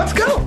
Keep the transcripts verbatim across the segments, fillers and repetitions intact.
Let's go.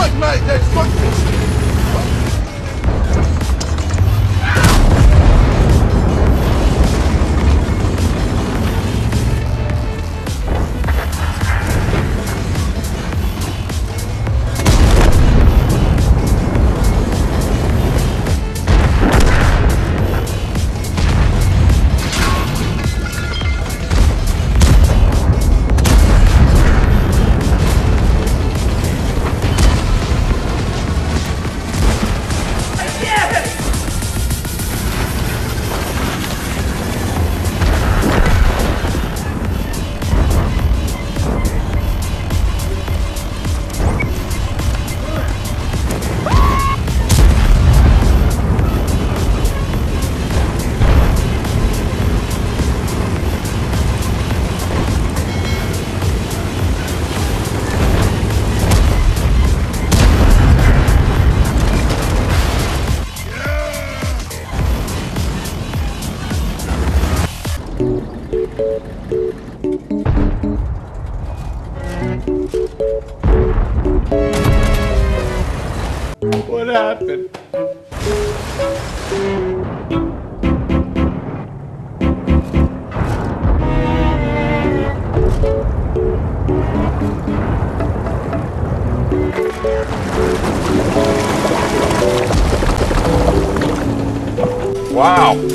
right, mate, let's fuck this. What happened? Wow.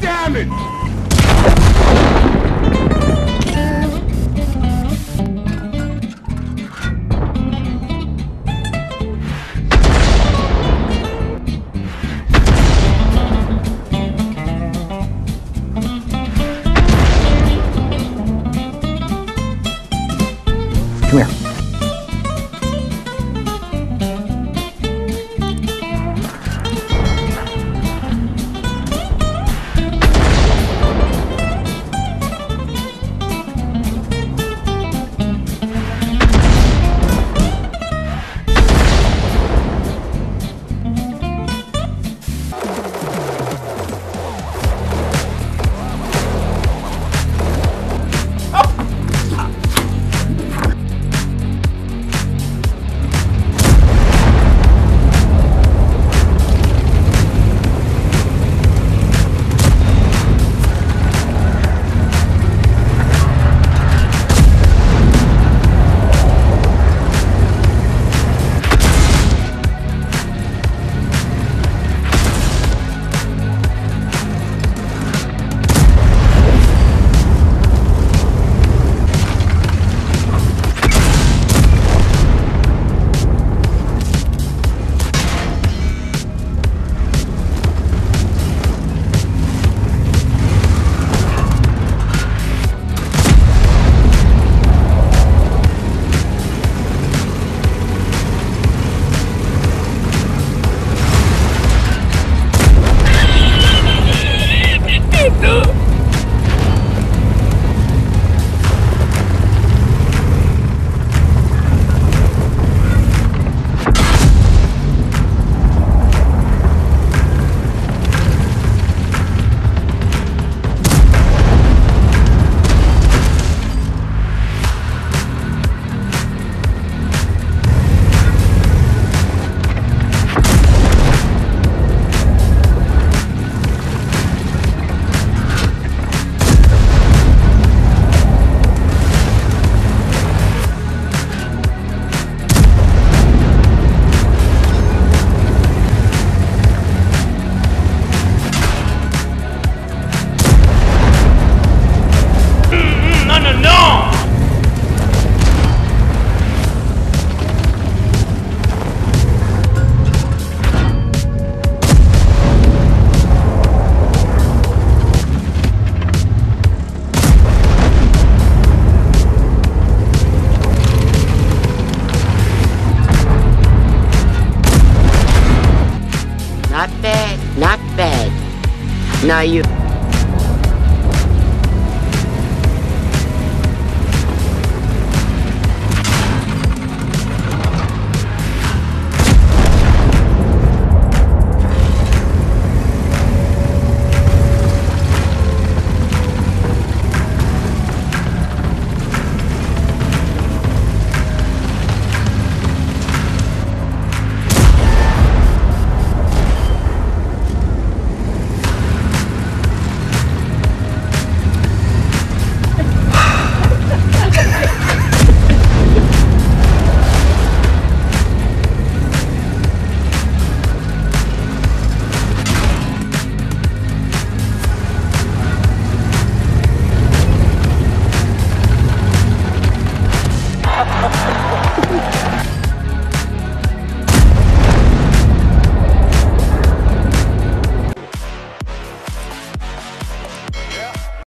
Damn it!